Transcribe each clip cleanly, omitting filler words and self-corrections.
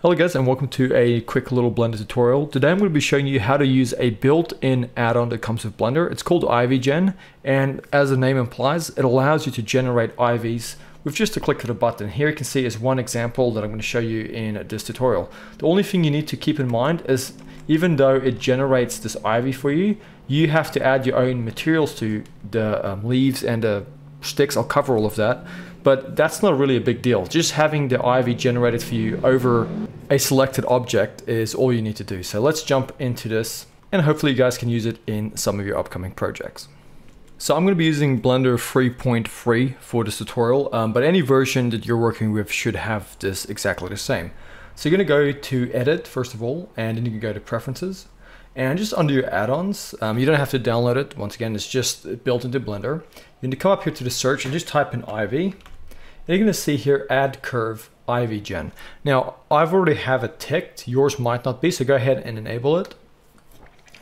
Hello guys, and welcome to a quick little Blender tutorial. Today I'm going to be showing you how to use a built-in add-on that comes with Blender. It's called IvyGen, and as the name implies, it allows you to generate IVs with just a click of a button. Here you can see is one example that I'm going to show you in this tutorial. The only thing you need to keep in mind is even though it generates this IV for you, you have to add your own materials to the leaves and the sticks. I'll cover all of that. But that's not really a big deal. Just having the IV generated for you over a selected object is all you need to do. So let's jump into this and hopefully you guys can use it in some of your upcoming projects. So I'm going to be using Blender 3.3 for this tutorial, but any version that you're working with should have this exactly the same. So you're going to go to Edit first of all, and then you can go to Preferences. And just under your add-ons, you don't have to download it. Once again, it's just built into Blender. You need to come up here to the search and just type in Ivy. And you're gonna see here, Add Curve IvyGen. Now, I've already have it ticked. Yours might not be, so go ahead and enable it.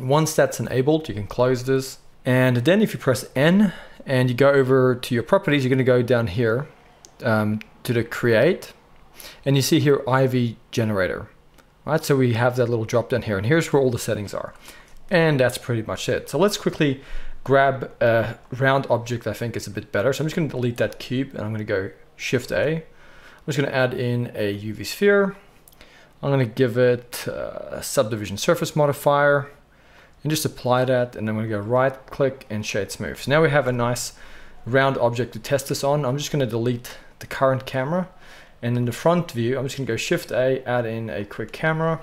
Once that's enabled, you can close this. And then if you press N and you go over to your properties, you're gonna go down here to the Create. And you see here, Ivy Generator. Right, so we have that little drop down here, and here's where all the settings are. And that's pretty much it. So let's quickly grab a round object. I think it's a bit better. So I'm just gonna delete that cube and I'm gonna go Shift A. I'm just gonna add in a UV sphere. I'm gonna give it a subdivision surface modifier and just apply that. And I'm gonna go right click and shade smooth. So now we have a nice round object to test this on. I'm just gonna delete the current camera. And in the front view, I'm just gonna go Shift A, add in a quick camera,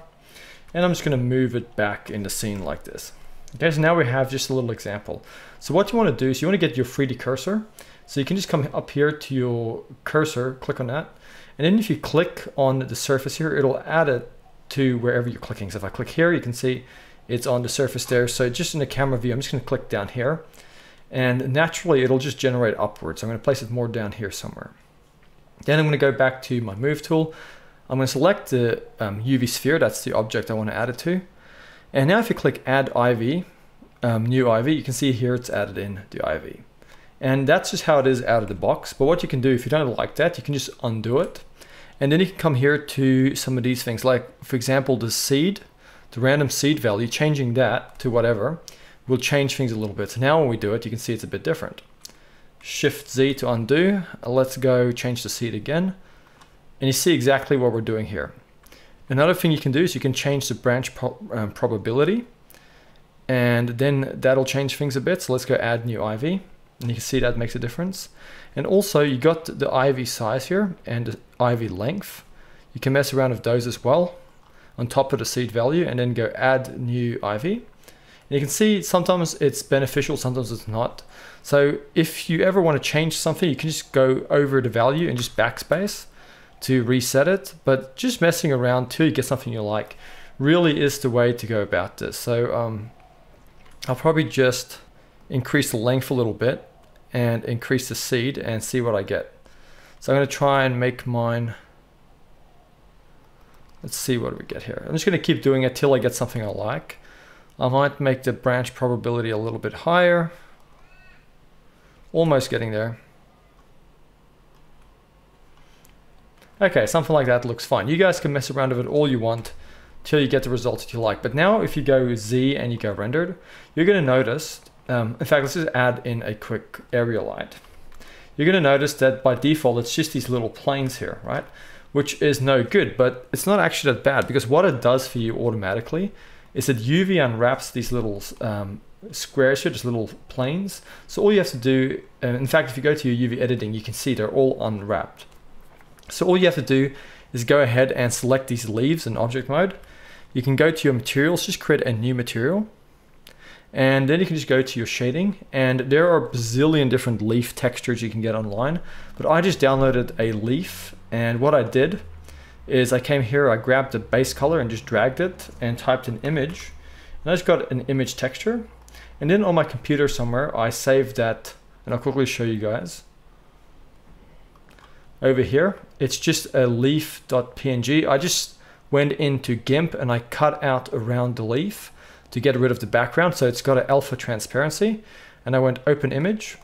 and I'm just gonna move it back in the scene like this. Okay, so now we have just a little example. So what you wanna do is you wanna get your 3D cursor. So you can just come up here to your cursor, click on that. And then if you click on the surface here, it'll add it to wherever you're clicking. So if I click here, you can see it's on the surface there. So just in the camera view, I'm just gonna click down here and naturally it'll just generate upwards. So I'm gonna place it more down here somewhere. Then I'm going to go back to my move tool. I'm going to select the UV sphere. That's the object I want to add it to. And now if you click Add IV, New IV, you can see here it's added in the IV. And that's just how it is out of the box. But what you can do if you don't like that, you can just undo it. And then you can come here to some of these things. Like for example, the seed, the random seed value, changing that to whatever will change things a little bit. So now when we do it, you can see it's a bit different. Shift Z to undo. Let's go change the seed again. And you see exactly what we're doing here. Another thing you can do is you can change the branch probability. And then that'll change things a bit. So let's go add new IV. And you can see that makes a difference. And also you got the IV size here and the IV length. You can mess around with those as well on top of the seed value and then go add new IV. And you can see sometimes it's beneficial, sometimes it's not. So if you ever want to change something, you can just go over the value and just backspace to reset it. But just messing around till you get something you like really is the way to go about this. So I'll probably just increase the length a little bit and increase the seed and see what I get. So I'm going to try and make mine. Let's see what we get here. I'm just going to keep doing it till I get something I like. I might make the branch probability a little bit higher. Almost getting there. Okay, something like that looks fine. You guys can mess around with it all you want till you get the results that you like. But now if you go Z and you go rendered, you're gonna notice, in fact, let's just add in a quick area light. You're gonna notice that by default, it's just these little planes here, right? Which is no good, but it's not actually that bad because what it does for you automatically is that UV unwraps these little squares here, just little planes. So all you have to do, and in fact, if you go to your UV editing, you can see they're all unwrapped. So all you have to do is go ahead and select these leaves in object mode. You can go to your materials, just create a new material. And then you can just go to your shading. And there are a bazillion different leaf textures you can get online. But I just downloaded a leaf. And what I did is I came here, I grabbed the base color and just dragged it and typed an image. And I just got an image texture. And then on my computer somewhere, I saved that, and I'll quickly show you guys. Over here, it's just a leaf.png. I just went into GIMP and I cut out around the leaf to get rid of the background. So it's got an alpha transparency. And I went open image.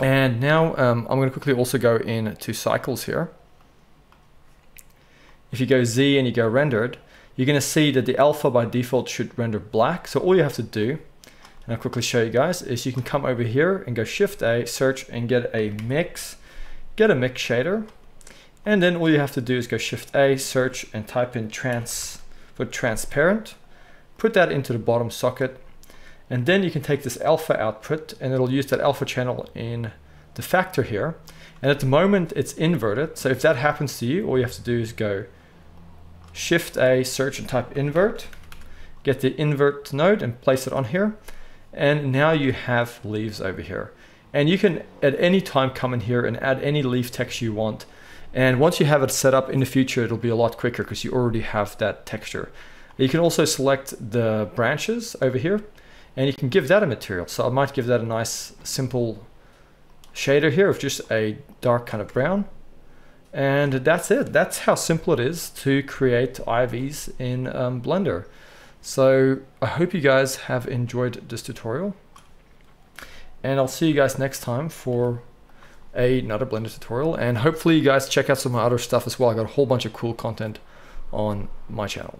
And now I'm gonna quickly also go into cycles here. if you go Z and you go rendered, you're going to see that the alpha by default should render black. So all you have to do, and I'll quickly show you guys, is you can come over here and go Shift A, search and get a mix shader. And then all you have to do is go Shift A, search and type in transparent, put that into the bottom socket. And then you can take this alpha output and it'll use that alpha channel in the factor here. And at the moment it's inverted. So if that happens to you, all you have to do is go Shift A, search and type invert, get the invert node and place it on here. And now you have leaves over here. And you can at any time come in here and add any leaf texture you want. And once you have it set up in the future, it'll be a lot quicker because you already have that texture. You can also select the branches over here and you can give that a material. So I might give that a nice simple shader here of just a dark kind of brown. And that's it. That's how simple it is to create IVs in Blender. So I hope you guys have enjoyed this tutorial, and I'll see you guys next time for another Blender tutorial. And hopefully you guys check out some of my other stuff as well. I got a whole bunch of cool content on my channel.